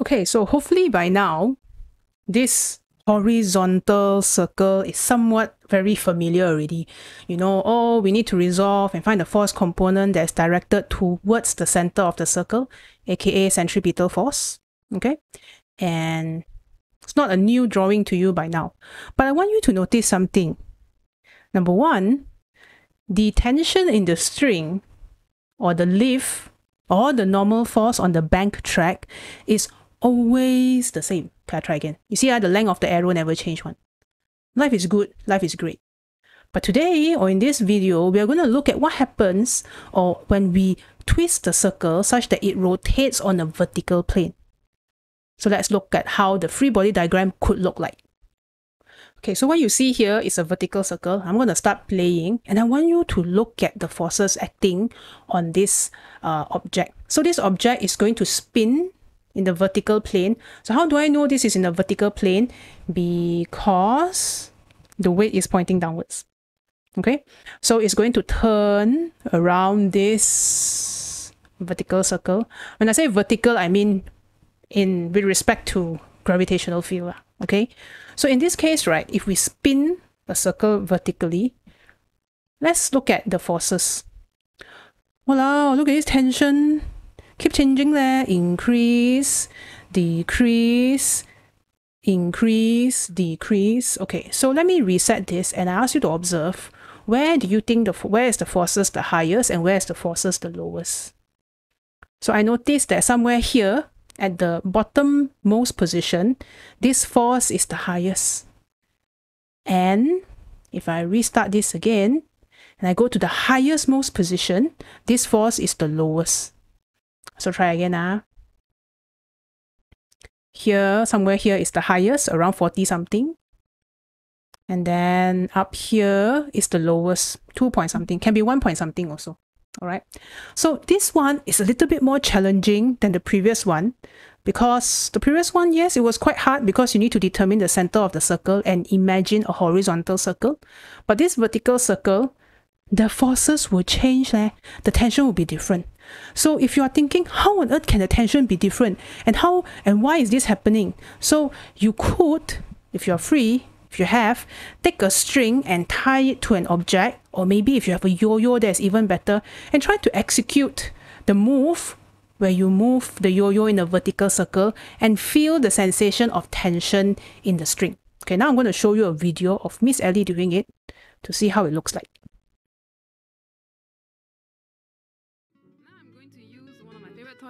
Okay, so hopefully by now, this horizontal circle is somewhat very familiar already. You know, oh, we need to resolve and find the force component that's directed towards the center of the circle, aka centripetal force. Okay, and it's not a new drawing to you by now, but I want you to notice something. Number one, the tension in the string or the lift or the normal force on the bank track is always the same. Okay, I'll try again. You see how the length of the arrow never changed one. Life is good, life is great. But today, or in this video, we are going to look at what happens or when we twist the circle such that it rotates on a vertical plane. So let's look at how the free body diagram could look like. Okay, so what you see here is a vertical circle. I'm going to start playing and I want you to look at the forces acting on this object. So this object is going to spin in the vertical plane. So how do I know this is in the vertical plane? Because the weight is pointing downwards. Okay, so it's going to turn around this vertical circle. When I say vertical, I mean with respect to gravitational field. Okay, so in this case, right, if we spin a circle vertically, let's look at the forces. Wow, look at this tension. Keep changing there. Increase, decrease, increase, decrease. Okay, so let me reset this and I ask you to observe, where do you think where is the forces the highest and where is the forces the lowest? So I noticed that somewhere here at the bottom most position, this force is the highest. And if I restart this again and I go to the highest most position, this force is the lowest. So try again. Here, somewhere here is the highest, around 40 something. And then up here is the lowest, 2 point something, can be 1 point something also. All right. So this one is a little bit more challenging than the previous one, because the previous one, yes, it was quite hard because you need to determine the center of the circle and imagine a horizontal circle. But this vertical circle, the forces will change. The tension will be different. So if you are thinking, how on earth can the tension be different? And how and why is this happening? So you could, if you are free, if you have, take a string and tie it to an object, or maybe if you have a yo-yo, that's even better, and try to execute the move where you move the yo-yo in a vertical circle and feel the sensation of tension in the string. Okay, now I'm going to show you a video of Miss Ellie doing it to see how it looks like.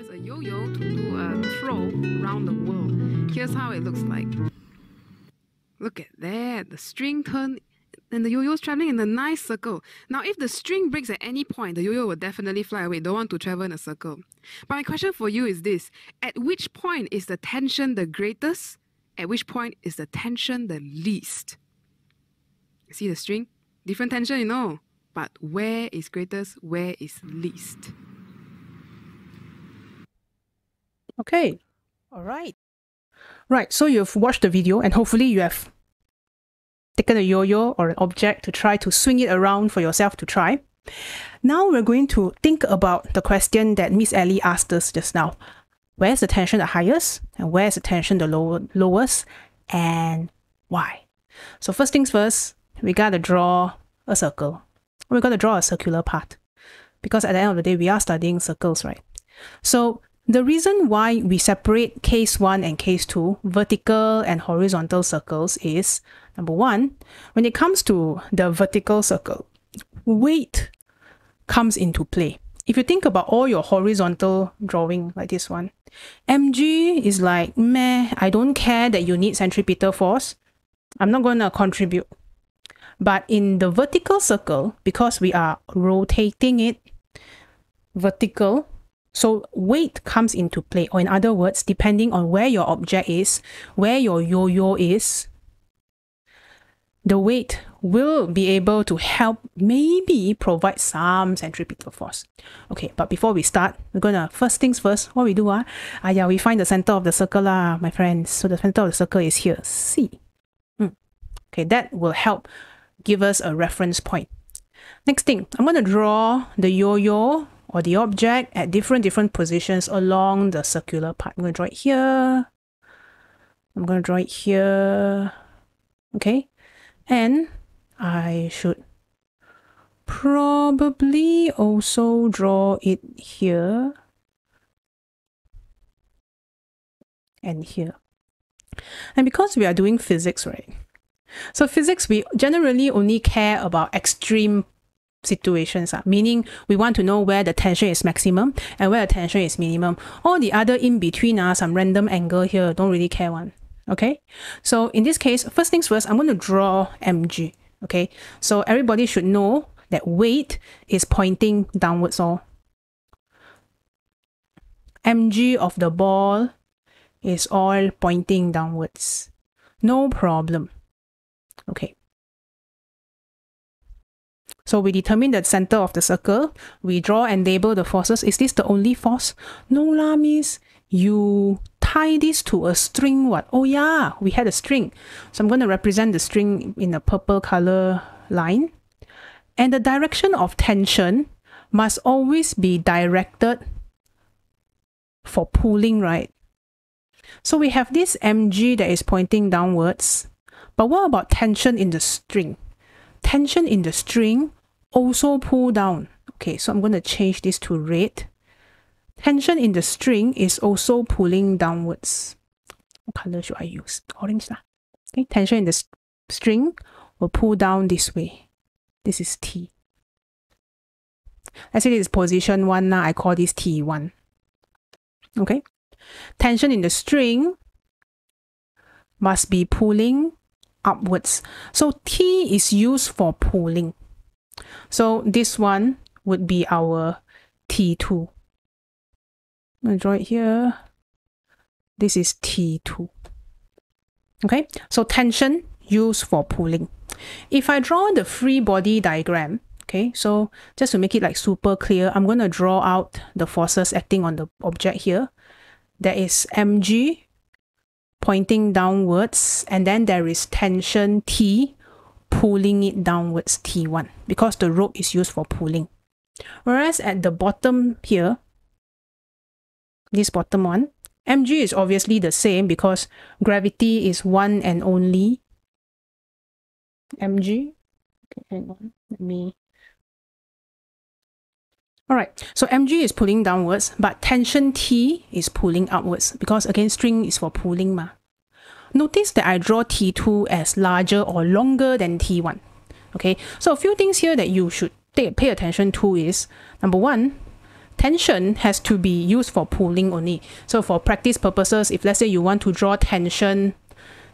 It's a yo-yo to do a throw around the world. Here's how it looks like. Look at that. The string turned and the yo-yo is traveling in a nice circle. Now, if the string breaks at any point, the yo-yo will definitely fly away. Don't want to travel in a circle. But my question for you is this. At which point is the tension the greatest? At which point is the tension the least? See the string? Different tension, you know. But where is greatest? Where is least? Okay, all right. Right, so you've watched the video and hopefully you have taken a yo-yo or an object to try to swing it around for yourself to try. Now we're going to think about the question that Miss Ellie asked us just now. Where's the tension the highest and where's the tension the lowest and why? So first things first, we got to draw a circle. We're going to draw a circular path because at the end of the day, we are studying circles, right? So the reason why we separate case 1 and case 2, vertical and horizontal circles, is number one, when it comes to the vertical circle, weight comes into play. If you think about all your horizontal drawing like this one, mg is like, meh, I don't care that you need centripetal force. I'm not going to contribute. But in the vertical circle, because we are rotating it vertical, so weight comes into play, or in other words, depending on where your object is, where your yo-yo is, the weight will be able to help maybe provide some centripetal force. Okay, but before we start, we're going to, first things first, what we do are, yeah, we find the center of the circle, my friends. So the center of the circle is here, C. Okay, that will help give us a reference point. Next thing, I'm going to draw the yo-yo or the object at different positions along the circular part. I'm going to draw it here. I'm going to draw it here. Okay. And I should probably also draw it here and here. And because we are doing physics, right? So physics, we generally only care about extreme situations, meaning we want to know where the tension is maximum and where the tension is minimum. All the other in-between are some random angle here, don't really care one. Okay, so in this case, first things first, I'm going to draw mg. Okay, so everybody should know that weight is pointing downwards. All mg of the ball is all pointing downwards, no problem. Okay, so we determine the center of the circle, we draw and label the forces. Is this the only force? No lah, means you tie this to a string. What? Oh yeah, we had a string. So I'm going to represent the string in a purple color line. And the direction of tension must always be directed for pulling, right? So we have this mg that is pointing downwards. But what about tension in the string? Tension in the string also pull down. Okay, so I'm going to change this to red. Tension in the string is also pulling downwards. What color should I use? Orange lah. Okay, tension in the string will pull down this way. This is T. Let's say this is position 1 now. I call this T1. Okay, tension in the string must be pulling upwards. So T is used for pulling. So this one would be our T2. I'm going to draw it here. This is T2. Okay, so tension used for pulling. If I draw the free body diagram, okay, so just to make it like super clear, I'm going to draw out the forces acting on the object here. There is mg pointing downwards, and then there is tension T pulling it downwards, T1, because the rope is used for pulling. Whereas at the bottom here, this bottom one, mg is obviously the same because gravity is one and only mg. Okay, hang on, let me. All right, so mg is pulling downwards, but tension T is pulling upwards because again, string is for pulling ma. Notice that I draw T2 as larger or longer than T1. Okay, so a few things here that you should pay attention to is, number one, tension has to be used for pulling only. So for practice purposes, if let's say you want to draw tension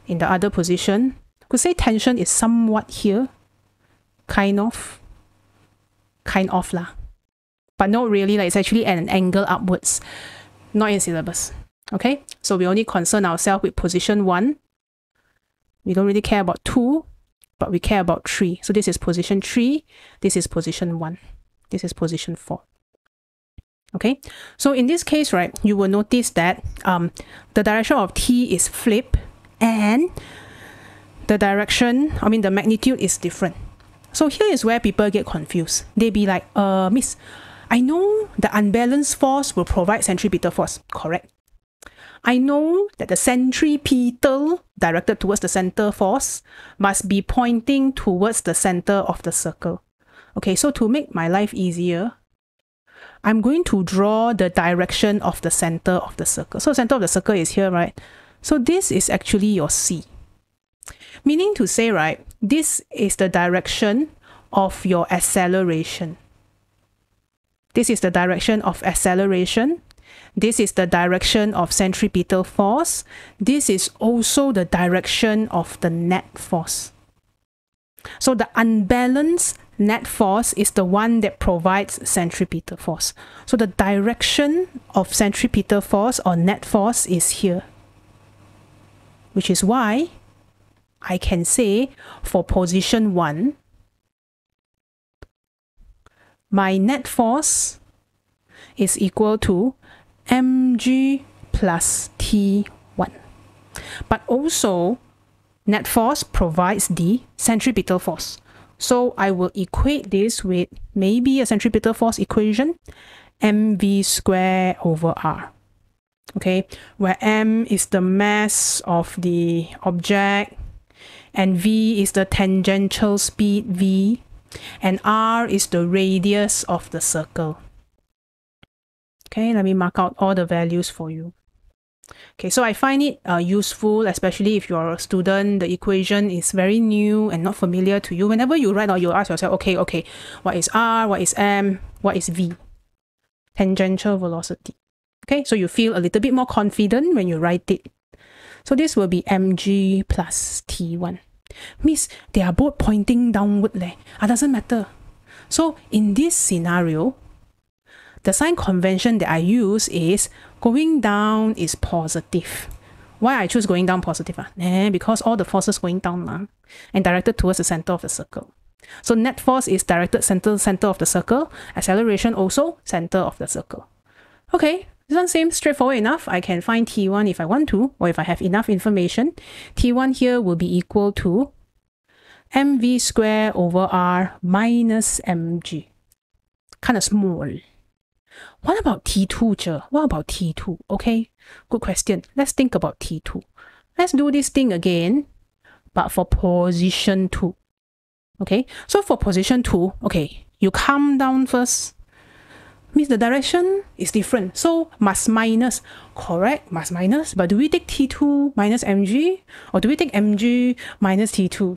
in the other position, you could say tension is somewhat here, kind of lah. But not really, like it's actually at an angle upwards, not in syllabus. Okay, so we only concern ourselves with position 1. We don't really care about 2, but we care about 3. So this is position 3, this is position 1, this is position 4. Okay, so in this case, right, you will notice that the direction of T is flip, and the direction, I mean the magnitude is different. So here is where people get confused. They be like, miss, I know the unbalanced force will provide centripetal force. Correct. I know that the centripetal directed towards the center force must be pointing towards the center of the circle. Okay, so to make my life easier, I'm going to draw the direction of the center of the circle. So center of the circle is here, right? So this is actually your C. Meaning to say, right, this is the direction of your acceleration. This is the direction of acceleration. This is the direction of centripetal force. This is also the direction of the net force. So the unbalanced net force is the one that provides centripetal force. So the direction of centripetal force or net force is here, which is why I can say for position 1, my net force is equal to mg plus T1. But also, net force provides the centripetal force. So I will equate this with maybe a centripetal force equation mv squared over r. Okay, where m is the mass of the object, and v is the tangential speed v, and r is the radius of the circle. Okay, let me mark out all the values for you. Okay, so I find it useful, especially if you're a student, the equation is very new and not familiar to you. Whenever you write, or you ask yourself, okay, what is r, what is m, what is v? Tangential velocity. Okay, so you feel a little bit more confident when you write it. So this will be mg plus t1. Miss, they are both pointing downward. It doesn't matter. So in this scenario, the sign convention that I use is going down is positive. Why I choose going down positive? Because all the forces going down and directed towards the center of the circle. So net force is directed center of the circle. Acceleration also center of the circle. Okay, this one seems straightforward enough. I can find T1 if I want to, or if I have enough information. T1 here will be equal to mv squared over r minus mg. Kind of small. What about T2, Cher? What about T2? Okay, good question. Let's think about T2. Let's do this thing again, but for position 2. Okay, so for position 2, okay, you come down first. Means the direction is different. So must minus, correct, must minus. But do we take T2 minus mg? Or do we take mg minus T2?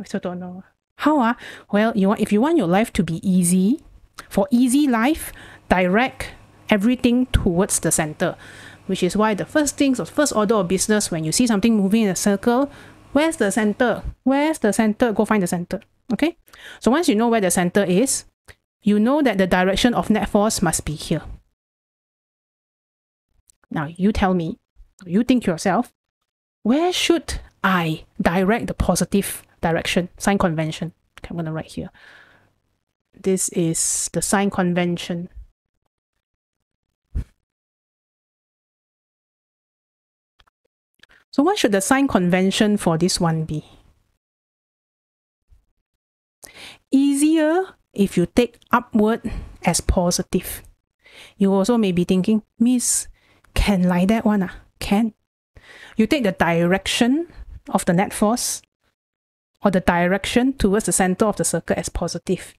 I still don't know. How? Well, if you want your life to be easy, for easy life, direct everything towards the center, which is why the first things of first order of business, when you see something moving in a circle, where's the center? Where's the center? Go find the center. Okay, so once you know where the center is, you know that the direction of net force must be here. Now you tell me, you think to yourself, where should I direct the positive direction? Sign convention. Okay, I'm going to write here. This is the sign convention. So what should the sign convention for this one be? Easier if you take upward as positive. You also may be thinking, Miss, can like that one? Can. You take the direction of the net force, or the direction towards the center of the circle, as positive.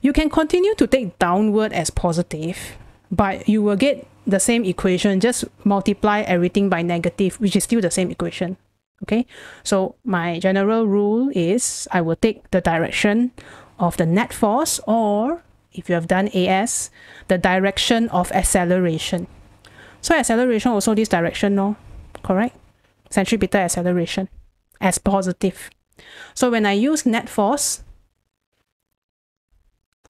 You can continue to take downward as positive, but you will get the same equation, just multiply everything by negative, which is still the same equation. Okay, so my general rule is I will take the direction of the net force, or if you have done AS, the direction of acceleration. So acceleration also this direction, correct? Centripetal acceleration as positive. So when I use net force,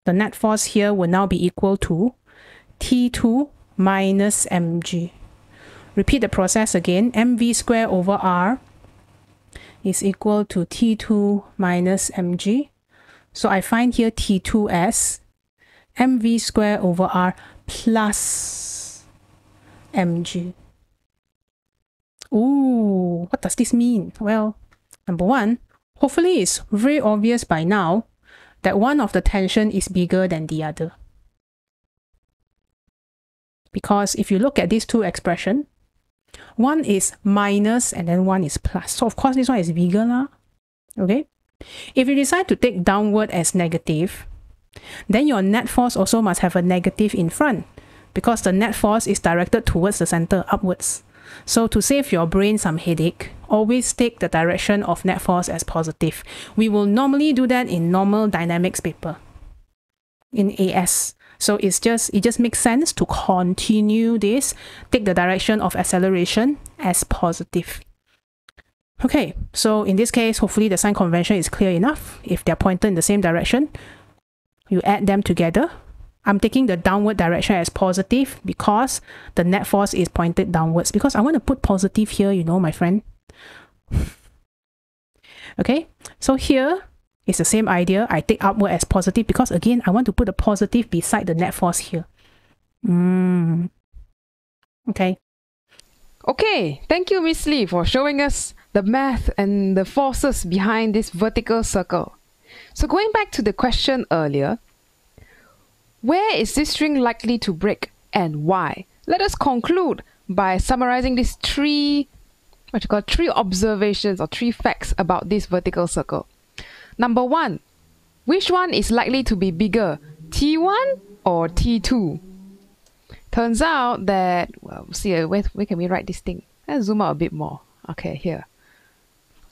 the net force here will now be equal to T2 minus mg. Repeat the process again. mv squared over r is equal to T2 minus mg. So I find here T2 as mv squared over r plus mg. Ooh, what does this mean? Well, number one, hopefully it's very obvious by now that one of the tension is bigger than the other. Because if you look at these two expressions, one is minus and then one is plus. So of course this one is bigger. Okay. If you decide to take downward as negative, then your net force also must have a negative in front, because the net force is directed towards the center upwards. So to save your brain some headache, always take the direction of net force as positive. We will normally do that in normal dynamics paper, in AS. So it just makes sense to continue this. Take the direction of acceleration as positive. Okay, so in this case, hopefully the sign convention is clear enough. If they're pointed in the same direction, you add them together. I'm taking the downward direction as positive because the net force is pointed downwards, because I want to put positive here, my friend. Okay, so here is the same idea. I take upward as positive because, again, I want to put a positive beside the net force here. Okay. Okay, thank you, Miss Lee, for showing us the math and the forces behind this vertical circle. So going back to the question earlier, Where is this string likely to break and why? Let us conclude by summarizing these three observations or three facts about this vertical circle. Number one, which one is likely to be bigger, T1 or T2? Turns out that, well, see, where can we write this thing? Let's zoom out a bit more. Okay, here.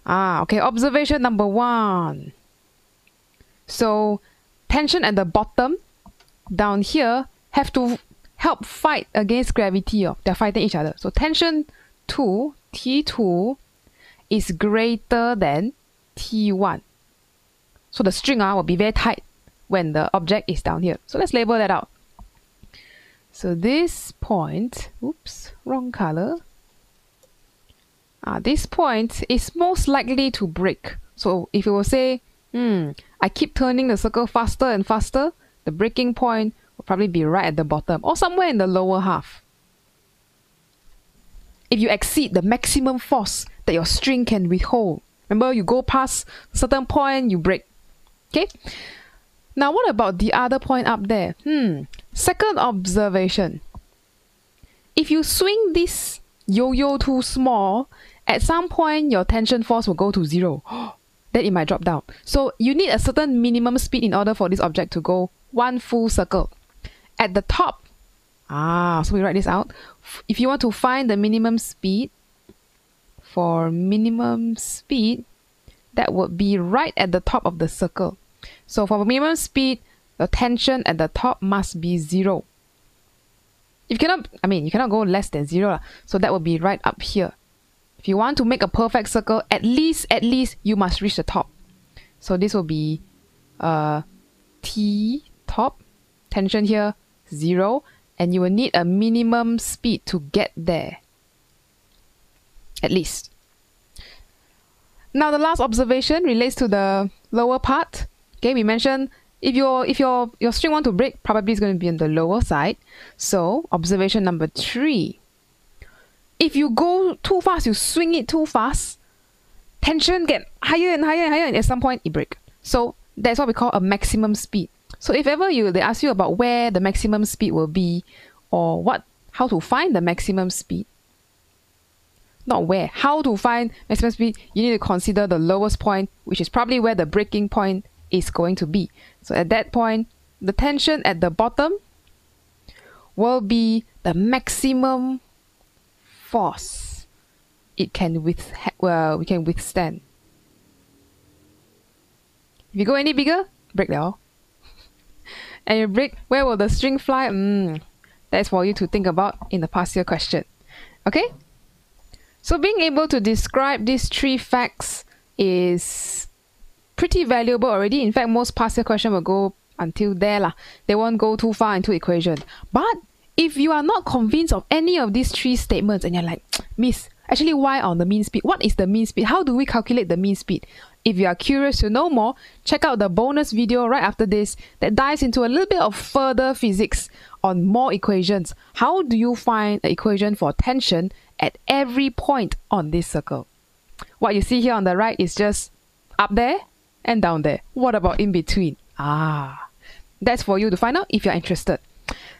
Okay, observation number one. So, tension at the bottom, down here, have to help fight against gravity. They're fighting each other. So, tension 2, T2, is greater than T1. So, the string will be very tight when the object is down here. So, let's label that out. So, this point, oops, wrong color. This point is most likely to break. So, if you will say, I keep turning the circle faster and faster, the breaking point will probably be right at the bottom or somewhere in the lower half. If you exceed the maximum force that your string can withhold, remember you go past a certain point, you break. Okay. Now what about the other point up there? Second observation. If you swing this yo-yo too small, at some point your tension force will go to zero. Then it might drop down. So you need a certain minimum speed in order for this object to go one full circle. At the top, so we write this out. If you want to find the minimum speed, for minimum speed, that would be right at the top of the circle. So for minimum speed, the tension at the top must be zero. You cannot go less than zero. So that would be right up here. If you want to make a perfect circle, at least you must reach the top. So this will be T top, tension here, zero, and you will need a minimum speed to get there. At least. Now the last observation relates to the lower part. Okay, we mentioned if your string want to break, probably it's going to be on the lower side. So observation number three. If you go too fast, you swing it too fast, tension gets higher and higher and higher, and at some point it breaks. So that's what we call a maximum speed. So if ever they ask you about where the maximum speed will be, or how to find the maximum speed, not where, how to find maximum speed, you need to consider the lowest point, which is probably where the breaking point is going to be. So at that point, the tension at the bottom will be the maximum force it can withstand. If you go any bigger, break that all. And you break, where will the string fly? That's for you to think about in the past year question. Okay? So being able to describe these three facts is pretty valuable already. In fact, most past year question will go until there lah. They won't go too far into equation. But if you are not convinced of any of these three statements and you're like, miss, actually why on the mean speed? What is the mean speed? How do we calculate the mean speed? If you are curious to know more, check out the bonus video right after this that dives into a little bit of further physics on more equations. How do you find an equation for tension at every point on this circle? What you see here on the right is just up there and down there. What about in between? That's for you to find out if you're interested.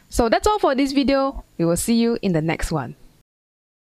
So that's all for this video. We will see you in the next one.